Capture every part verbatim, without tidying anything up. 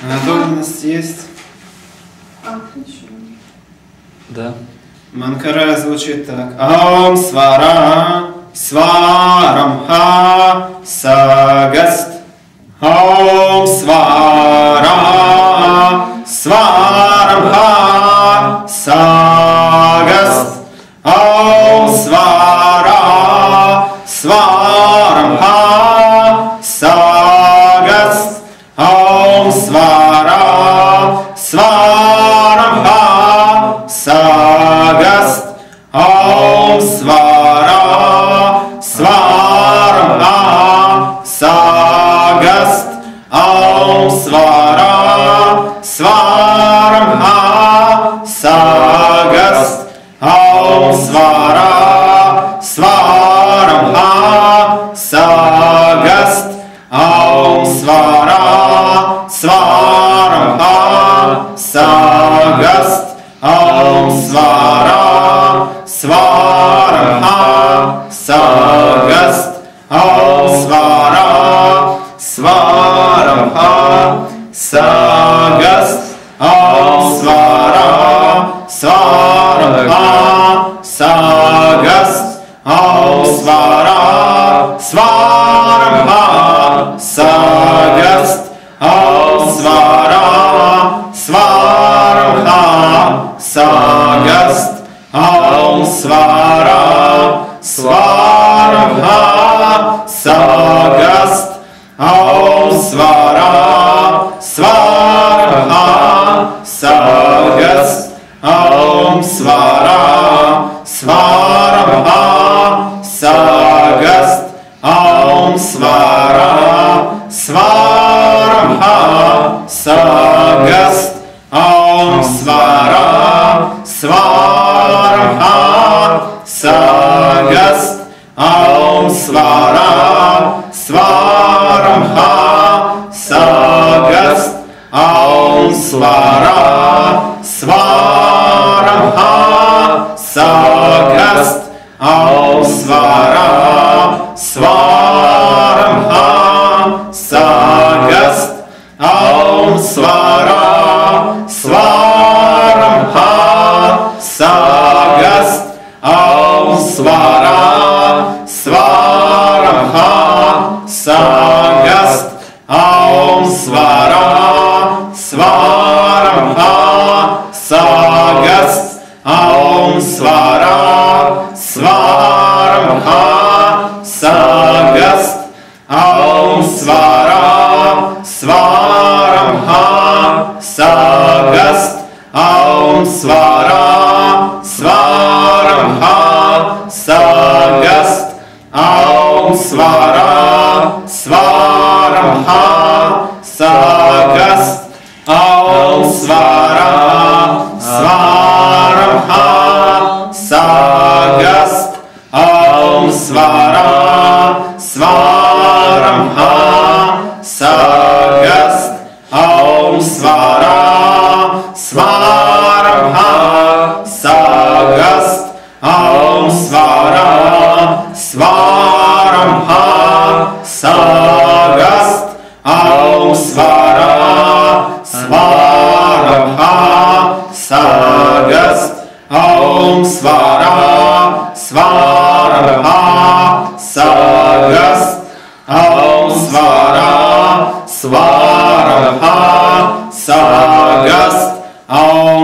Она а, должна у нас есть. А, хорошо. Да. Манкара звучит так. Ам свара сварамха сагаст. Ам свара сварамха сагаст. Ам свара сварамха сагаст. Ам свара сварамха сагаст. Ам свара сварамха сагаст. Ам свара сварамха сагаст. Ам свара сварамха сагаст. Ам свара сварамха сагаст. Ам свара сварамха сагаст. Ам свара сварамха сагаст. Ам свара сварамха сагаст. Ам свара сварамха сагаст. Ам свара сварамха сагаст. Ам свара сварамха сагаст. Ам свара сварамха сагаст. Ам свара сварамха сагаст. Ам свара сварамха сагаст. Ам свара сварамха сагаст. Ам свара сварамха сагаст. Ам свара сварамха сагаст. Ам свара сварамха сагаст. Ам свара сварамха сагаст. Ам свара сварамха сагаст. Ам свара сварамха сагаст. Ам свара сварамха сагаст. Ам свара сварамха сагаст.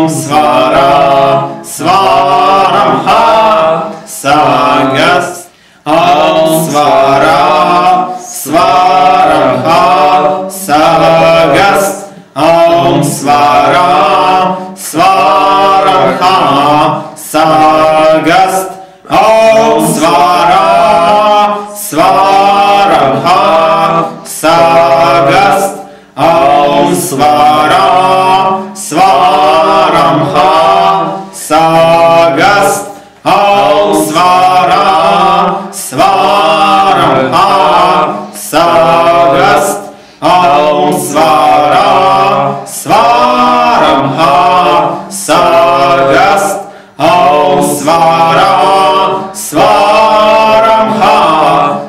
Ам свара сварамха сагаст. Ам свара сварамха сагаст. Ам свара сварамха сагаст. Ам свара сварамха сагаст. Ам свара сварамха сагаст. Ам свара сварамха сагаст. Ам свара сварамха сагаст. Ам свара сварамха сагаст. Ам свара сварамха сагаст. Ам свара сварамха сагаст. Ам свара сварамха сагаст. Ам свара сварамха сагаст. Ам свара сварамха сагаст. Ам свара сварамха сагаст. Ам свара сварамха сагаст. Ам свара сварамха сагаст. Ам свара сварамха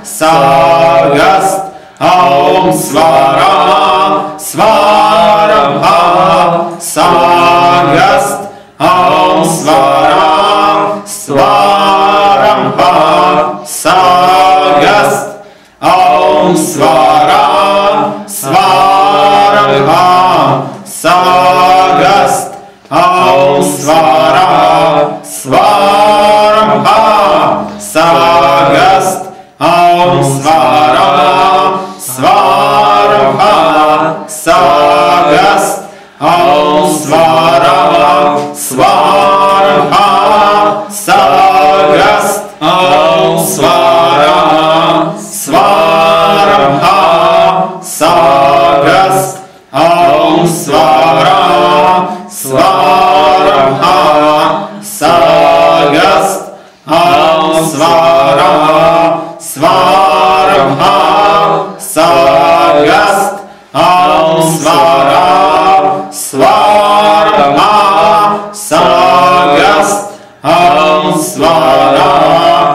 сагаст. Ам свара сварамха Sagast Aum Svaram Svaramha Sagast Aum Svaram Svaramha Sagast Aum Svaram Svaramha Sagast Aum Svaram Svaramha Sagast Aum Svaram Svaramha Sagast Aum Svaram Svaramha Sagast Aum Svaram Svaramha Sagast Aum Svaram Svaramha Sagast Aum Svaram Svaramha Sagast Aum Svaram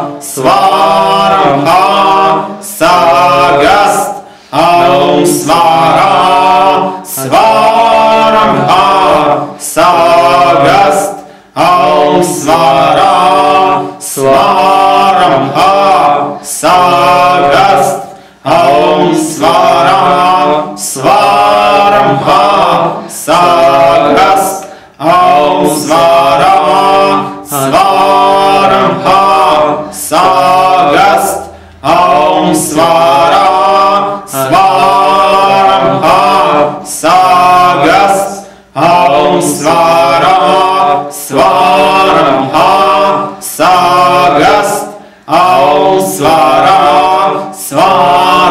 Svaramha Sagast Aum Svaram Svaramha Sagast Aum Svaram Svaramha Sagast Aum Svaram Svaramha Sagast Aum Svaram Svaramha Sagast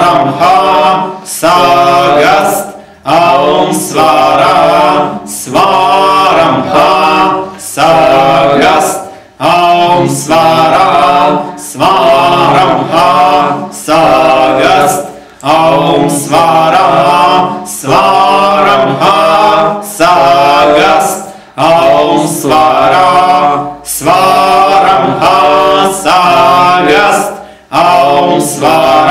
Aum Svaram Svaramha Sagast Aum Svaram Svaramha Sagast Aum Svaram Svaramha Sagast Aum Svaram Svaramha Sagast Aum Svaram Svaramha Sagast Aum Svaram Svaramha Sagast Aum Svaram Svaramha Sagast Aum Svaram